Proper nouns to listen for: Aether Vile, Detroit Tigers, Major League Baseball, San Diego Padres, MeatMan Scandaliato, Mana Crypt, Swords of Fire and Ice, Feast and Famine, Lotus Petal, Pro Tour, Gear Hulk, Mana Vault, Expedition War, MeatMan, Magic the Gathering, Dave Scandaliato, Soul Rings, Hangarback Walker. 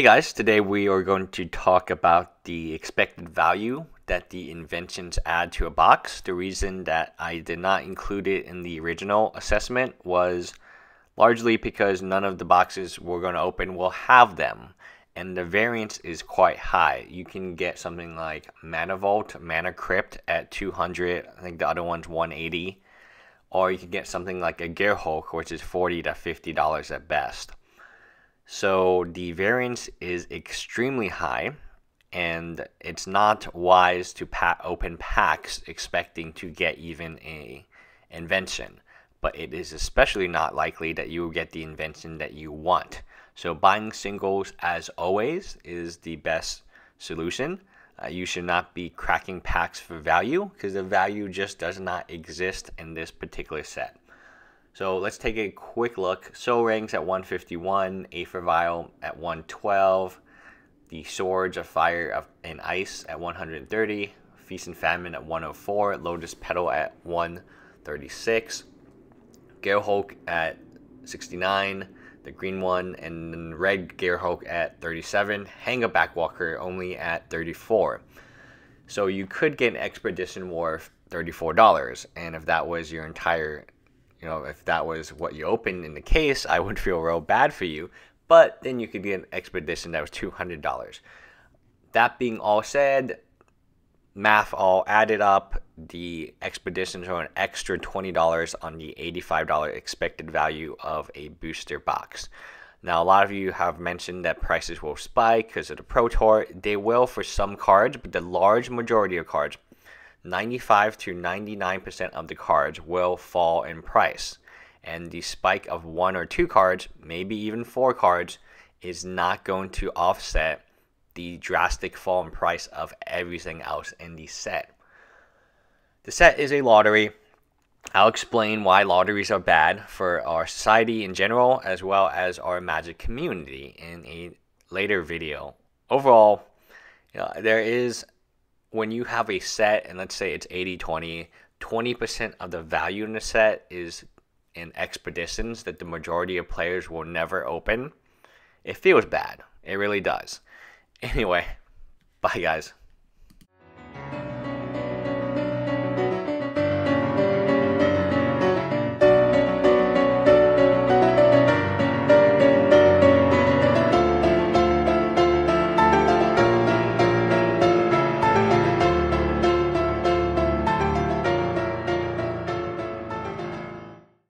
Hey guys, today we are going to talk about the expected value that the inventions add to a box. The reason that I did not include it in the original assessment was largely because none of the boxes we're going to open will have them, and the variance is quite high. You can get something like Mana Vault, Mana Crypt at 200, I think the other one's 180, or you can get something like a Gear Hulk, which is $40 to $50 at best. So the variance is extremely high, and it's not wise to open packs expecting to get even an invention. But it is especially not likely that you will get the invention that you want. So buying singles, as always, is the best solution. You should not be cracking packs for value, because the value just does not exist in this particular set. So let's take a quick look. Soul Rings at 151, Aether Vile at 112, the Swords of Fire and Ice at 130, Feast and Famine at 104, Lotus Petal at 136, Gear Hulk at 69, the green one, and red Gear Hulk at 37, Hangarback Walker only at 34. So you could get an Expedition War $34, and if that was your entire... if that was what you opened in the case, I would feel real bad for you. But then you could get an expedition that was $200. That being all said, math all added up, the expeditions are an extra $20 on the $85 expected value of a booster box. Now, a lot of you have mentioned that prices will spike because of the Pro Tour. They will for some cards, but the large majority of cards, 95 to 99% of the cards, will fall in price, and the spike of one or two cards, maybe even four cards, is not going to offset the drastic fall in price of everything else in the set. The set is a lottery. I'll explain why lotteries are bad for our society in general, as well as our Magic community, in a later video. Overall, there is... when you have a set, and let's say it's 80-20, 20% of the value in the set is in expeditions that the majority of players will never open. It feels bad. It really does. Anyway, bye guys.